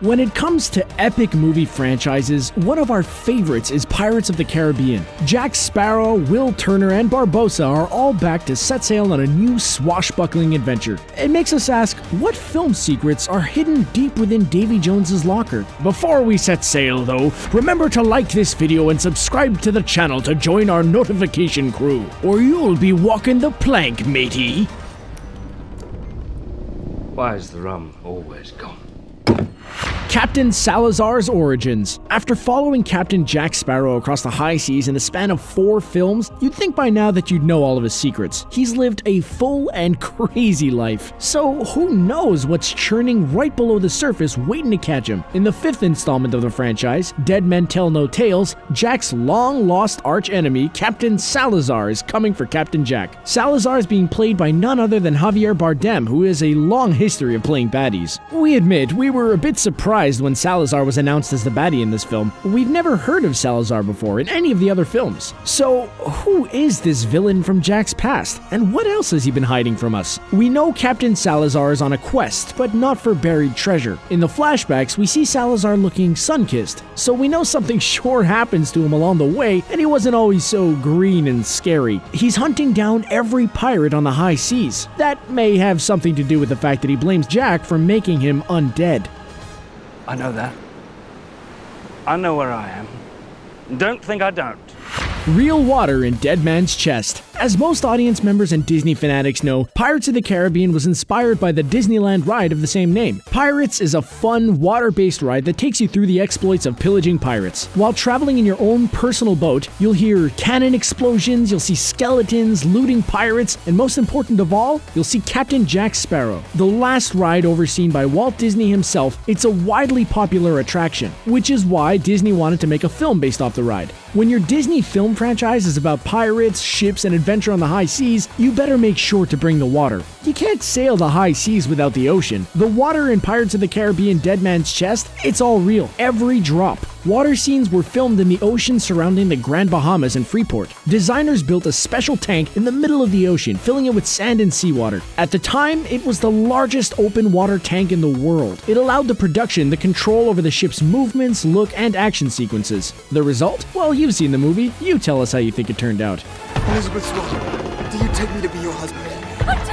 When it comes to epic movie franchises, one of our favorites is Pirates of the Caribbean. Jack Sparrow, Will Turner, and Barbossa are all back to set sail on a new swashbuckling adventure. It makes us ask, what film secrets are hidden deep within Davy Jones's locker? Before we set sail, though, remember to like this video and subscribe to the channel to join our notification crew, or you'll be walking the plank, matey. Why is the rum always gone? Captain Salazar's origins. After following Captain Jack Sparrow across the high seas in the span of 4 films, you'd think by now that you'd know all of his secrets. He's lived a full and crazy life. So who knows what's churning right below the surface waiting to catch him? In the 5th installment of the franchise, Dead Men Tell No Tales, Jack's long-lost arch-enemy, Captain Salazar, is coming for Captain Jack. Salazar is being played by none other than Javier Bardem, who has a long history of playing baddies. We admit, we were a bit surprised when Salazar was announced as the baddie in this film. We've never heard of Salazar before in any of the other films. So who is this villain from Jack's past, and what else has he been hiding from us? We know Captain Salazar is on a quest, but not for buried treasure. In the flashbacks, we see Salazar looking sun-kissed, so we know something sure happens to him along the way, and he wasn't always so green and scary. He's hunting down every pirate on the high seas. That may have something to do with the fact that he blames Jack for making him undead. I know that. I know where I am. Don't think I don't. Real water in Dead Man's Chest. As most audience members and Disney fanatics know, Pirates of the Caribbean was inspired by the Disneyland ride of the same name. Pirates is a fun, water-based ride that takes you through the exploits of pillaging pirates. While traveling in your own personal boat, you'll hear cannon explosions, you'll see skeletons, looting pirates, and most important of all, you'll see Captain Jack Sparrow. The last ride overseen by Walt Disney himself, it's a widely popular attraction, which is why Disney wanted to make a film based off the ride. When your Disney film franchise is about pirates, ships, and adventure on the high seas, you better make sure to bring the water. You can't sail the high seas without the ocean. The water in Pirates of the Caribbean Dead Man's Chest, it's all real, every drop. Water scenes were filmed in the ocean surrounding the Grand Bahamas and Freeport. Designers built a special tank in the middle of the ocean, filling it with sand and seawater. At the time, it was the largest open water tank in the world. It allowed the production the control over the ship's movements, look, and action sequences. The result? Well, you've seen the movie. You tell us how you think it turned out. Elizabeth Swann, do you take me to be your husband? I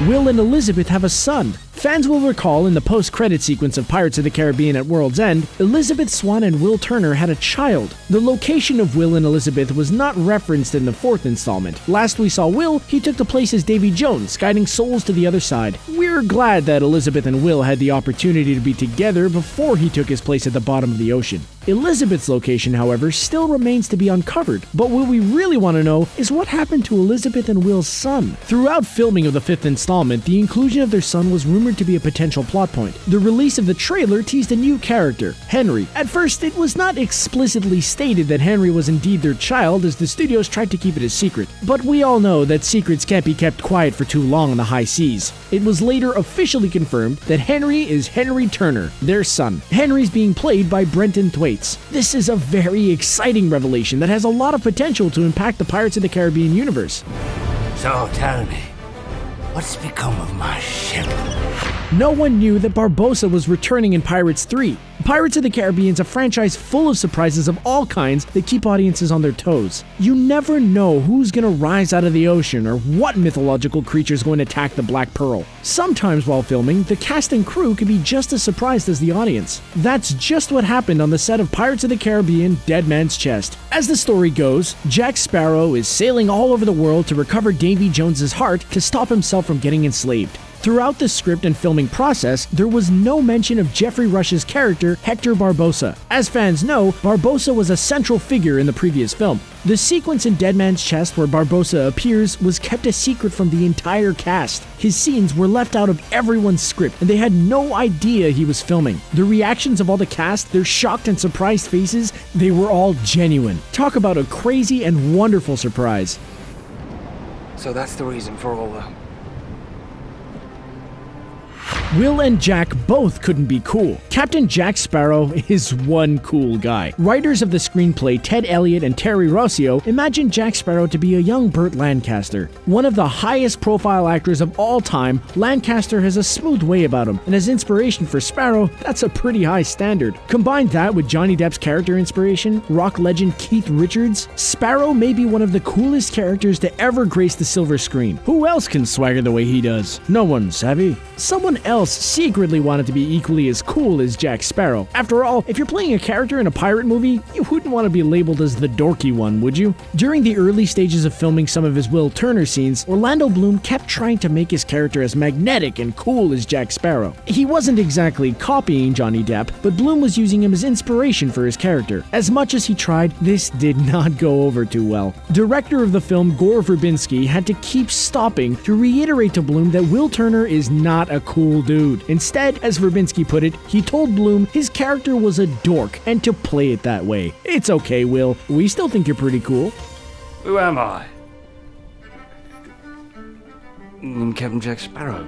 do! Will and Elizabeth have a son. Fans will recall in the post-credit sequence of Pirates of the Caribbean At World's End, Elizabeth Swann and Will Turner had a child. The location of Will and Elizabeth was not referenced in the 4th installment. Last we saw Will, he took the place as Davy Jones, guiding souls to the other side. We're glad that Elizabeth and Will had the opportunity to be together before he took his place at the bottom of the ocean. Elizabeth's location, however, still remains to be uncovered, but what we really want to know is what happened to Elizabeth and Will's son. Throughout filming of the 5th installment, the inclusion of their son was rumored to be a potential plot point. The release of the trailer teased a new character, Henry. At first, it was not explicitly stated that Henry was indeed their child, as the studios tried to keep it a secret. But we all know that secrets can't be kept quiet for too long on the high seas. It was later officially confirmed that Henry is Henry Turner, their son. Henry's being played by Brenton Thwaites. This is a very exciting revelation that has a lot of potential to impact the Pirates of the Caribbean universe. So tell me, what's become of my ship? No one knew that Barbossa was returning in Pirates 3. Pirates of the Caribbean is a franchise full of surprises of all kinds that keep audiences on their toes. You never know who's going to rise out of the ocean or what mythological creature is going to attack the Black Pearl. Sometimes while filming, the cast and crew can be just as surprised as the audience. That's just what happened on the set of Pirates of the Caribbean Dead Man's Chest. As the story goes, Jack Sparrow is sailing all over the world to recover Davy Jones's heart to stop himself from getting enslaved. Throughout the script and filming process, there was no mention of Geoffrey Rush's character, Hector Barbossa. As fans know, Barbossa was a central figure in the previous film. The sequence in Dead Man's Chest where Barbossa appears was kept a secret from the entire cast. His scenes were left out of everyone's script, and they had no idea he was filming. The reactions of all the cast, their shocked and surprised faces, they were all genuine. Talk about a crazy and wonderful surprise. So that's the reason for all the Will and Jack both couldn't be cool. Captain Jack Sparrow is one cool guy. Writers of the screenplay Ted Elliott and Terry Rossio imagined Jack Sparrow to be a young Burt Lancaster. One of the highest profile actors of all time, Lancaster has a smooth way about him, and as inspiration for Sparrow, that's a pretty high standard. Combine that with Johnny Depp's character inspiration, rock legend Keith Richards, Sparrow may be one of the coolest characters to ever grace the silver screen. Who else can swagger the way he does? No one, savvy? Someone else secretly wanted to be equally as cool as Jack Sparrow. After all, if you're playing a character in a pirate movie, you wouldn't want to be labeled as the dorky one, would you? During the early stages of filming some of his Will Turner scenes, Orlando Bloom kept trying to make his character as magnetic and cool as Jack Sparrow. He wasn't exactly copying Johnny Depp, but Bloom was using him as inspiration for his character. As much as he tried, this did not go over too well. Director of the film Gore Verbinski had to keep stopping to reiterate to Bloom that Will Turner is not a cool dude. Instead, as Verbinski put it, he told Bloom his character was a dork and to play it that way. It's okay, Will. We still think you're pretty cool. Who am I? I'm Captain Jack Sparrow.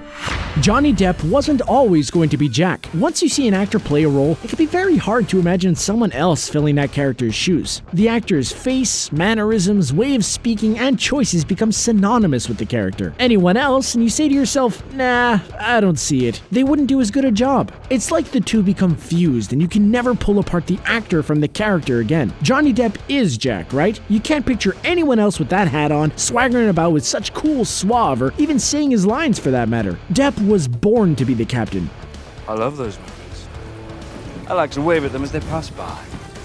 Johnny Depp wasn't always going to be Jack. Once you see an actor play a role, it can be very hard to imagine someone else filling that character's shoes. The actor's face, mannerisms, way of speaking, and choices become synonymous with the character. Anyone else, and you say to yourself, nah, I don't see it. They wouldn't do as good a job. It's like the two become fused, and you can never pull apart the actor from the character again. Johnny Depp is Jack, right? You can't picture anyone else with that hat on, swaggering about with such cool suave, or even saying his lines for that matter. Depp was born to be the captain. I love those moments. I like to wave at them as they pass by.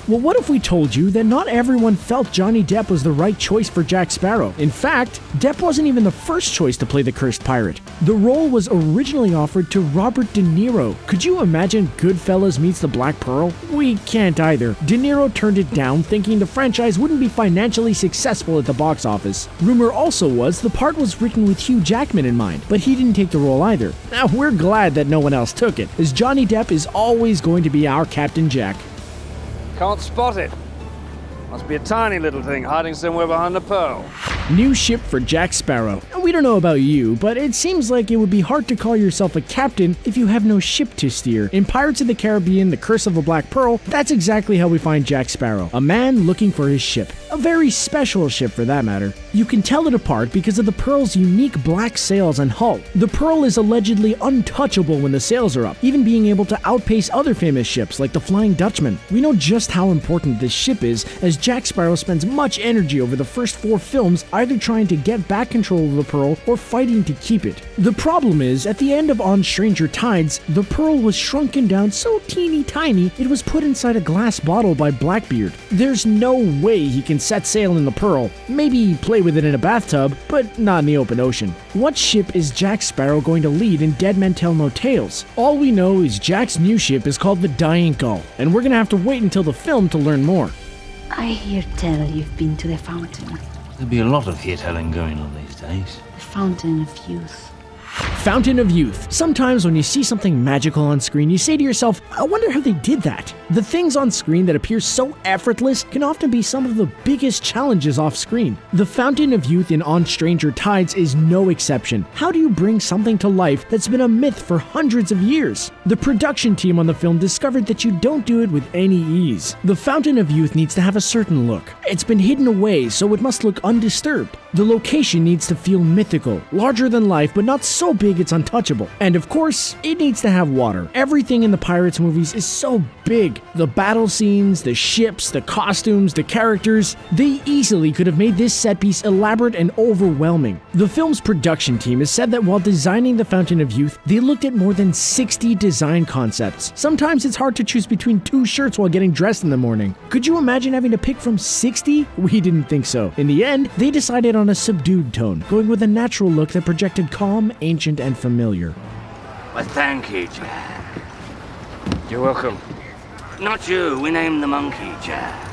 Well, what if we told you that not everyone felt Johnny Depp was the right choice for Jack Sparrow? In fact, Depp wasn't even the first choice to play the cursed pirate. The role was originally offered to Robert De Niro. Could you imagine Goodfellas meets The Black Pearl? We can't either. De Niro turned it down, thinking the franchise wouldn't be financially successful at the box office. Rumor also was the part was written with Hugh Jackman in mind, but he didn't take the role either. Now, we're glad that no one else took it, as Johnny Depp is always going to be our Captain Jack. Can't spot it. Must be a tiny little thing hiding somewhere behind the pearl. New ship for Jack Sparrow. We don't know about you, but it seems like it would be hard to call yourself a captain if you have no ship to steer. In Pirates of the Caribbean, The Curse of the Black Pearl, that's exactly how we find Jack Sparrow, a man looking for his ship. A very special ship for that matter. You can tell it apart because of the Pearl's unique black sails and hull. The Pearl is allegedly untouchable when the sails are up, even being able to outpace other famous ships like the Flying Dutchman. We know just how important this ship is, as Jack Sparrow spends much energy over the first 4 films either trying to get back control of the Pearl or fighting to keep it. The problem is, at the end of On Stranger Tides, the Pearl was shrunken down so teeny tiny it was put inside a glass bottle by Blackbeard. There's no way he can set sail in the Pearl. Maybe play with it in a bathtub, but not in the open ocean. What ship is Jack Sparrow going to lead in Dead Men Tell No Tales? All we know is Jack's new ship is called the Dying Gull, and we're gonna have to wait until the film to learn more. I hear tell you've been to the Fountain. There'll be a lot of hear-telling going on these days. The Fountain of Youth. Fountain of Youth. Sometimes when you see something magical on screen, you say to yourself, I wonder how they did that. The things on screen that appear so effortless can often be some of the biggest challenges off screen. The Fountain of Youth in On Stranger Tides is no exception. How do you bring something to life that's been a myth for hundreds of years? The production team on the film discovered that you don't do it with any ease. The Fountain of Youth needs to have a certain look. It's been hidden away, so it must look undisturbed. The location needs to feel mythical, larger than life, but not so big it's untouchable. And of course, it needs to have water. Everything in the Pirates movies is so big. The battle scenes, the ships, the costumes, the characters. They easily could have made this set piece elaborate and overwhelming. The film's production team has said that while designing the Fountain of Youth, they looked at more than 60 design concepts. Sometimes it's hard to choose between 2 shirts while getting dressed in the morning. Could you imagine having to pick from 60? We didn't think so. In the end, they decided on a subdued tone, going with a natural look that projected calm, ancient, and familiar. Well, thank you, Jack. You're welcome. Not you, we named the monkey Jack.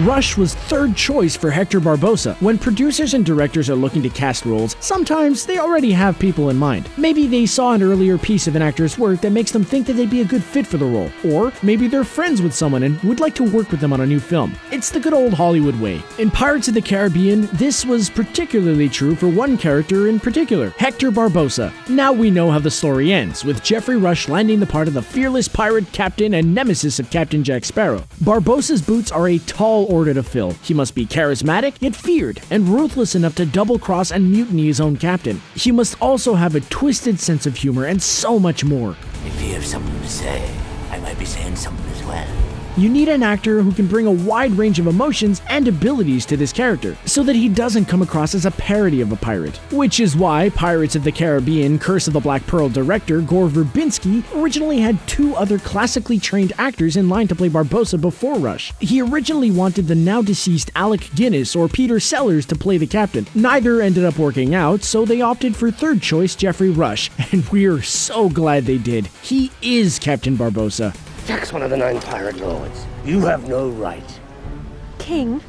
Rush was third choice for Hector Barbossa. When producers and directors are looking to cast roles, sometimes they already have people in mind. Maybe they saw an earlier piece of an actor's work that makes them think that they'd be a good fit for the role, or maybe they're friends with someone and would like to work with them on a new film. It's the good old Hollywood way. In Pirates of the Caribbean, this was particularly true for one character in particular, Hector Barbossa. Now we know how the story ends, with Geoffrey Rush landing the part of the fearless pirate captain and nemesis of Captain Jack Sparrow. Barbossa's boots are a tall order to fill. He must be charismatic, yet feared, and ruthless enough to double-cross and mutiny his own captain. He must also have a twisted sense of humor and so much more. If you have something to say, I might be saying something as well. You need an actor who can bring a wide range of emotions and abilities to this character, so that he doesn't come across as a parody of a pirate. Which is why Pirates of the Caribbean Curse of the Black Pearl director Gore Verbinski originally had two other classically trained actors in line to play Barbossa before Rush. He originally wanted the now-deceased Alec Guinness or Peter Sellers to play the captain. Neither ended up working out, so they opted for third choice Geoffrey Rush, and we're so glad they did. He is Captain Barbossa. Jack's one of the 9 pirate lords. You have no right. King?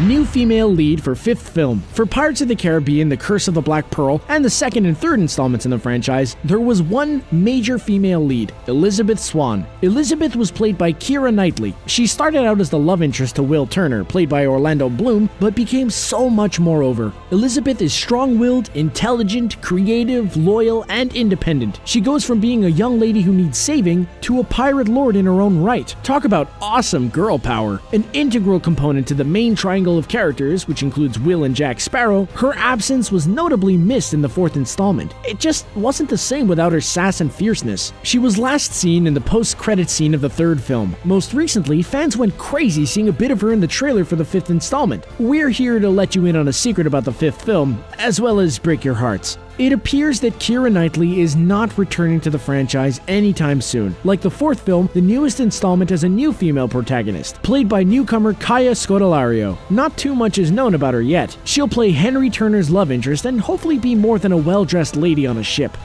New female lead for 5th film. For Pirates of the Caribbean, The Curse of the Black Pearl, and the 2nd and 3rd installments in the franchise, there was one major female lead, Elizabeth Swann. Elizabeth was played by Keira Knightley. She started out as the love interest to Will Turner, played by Orlando Bloom, but became so much more over. Elizabeth is strong-willed, intelligent, creative, loyal, and independent. She goes from being a young lady who needs saving to a pirate lord in her own right. Talk about awesome girl power. An integral component to the main triangle of characters, which includes Will and Jack Sparrow, her absence was notably missed in the 4th installment. It just wasn't the same without her sass and fierceness. She was last seen in the post-credit scene of the 3rd film. Most recently, fans went crazy seeing a bit of her in the trailer for the 5th installment. We're here to let you in on a secret about the 5th film, as well as break your hearts. It appears that Keira Knightley is not returning to the franchise anytime soon. Like the 4th film, the newest installment has a new female protagonist, played by newcomer Kaia Scodelario. Not too much is known about her yet. She'll play Henry Turner's love interest and hopefully be more than a well-dressed lady on a ship.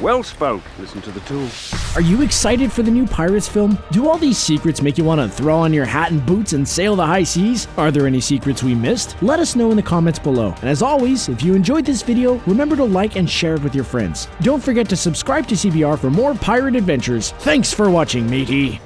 Well spoke. Listen to the two. Are you excited for the new Pirates film? Do all these secrets make you want to throw on your hat and boots and sail the high seas? Are there any secrets we missed? Let us know in the comments below. And as always, if you enjoyed this video, remember to like and share it with your friends. Don't forget to subscribe to CBR for more pirate adventures. Thanks for watching, matey!